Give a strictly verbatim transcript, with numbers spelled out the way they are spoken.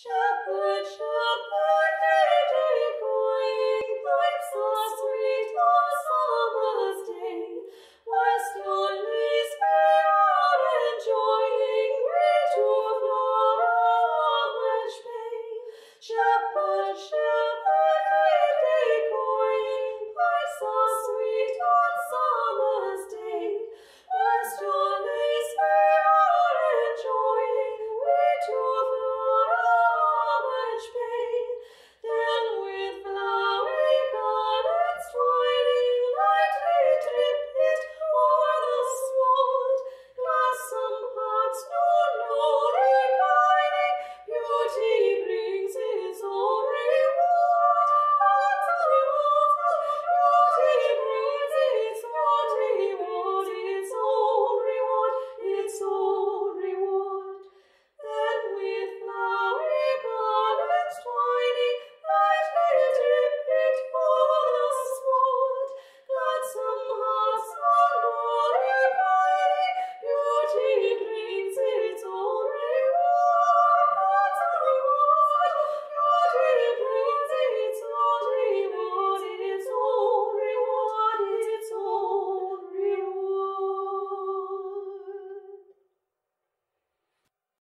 Shepherd, shepherd, hey, going, pipes so sweet the summer's day, whilst your leaves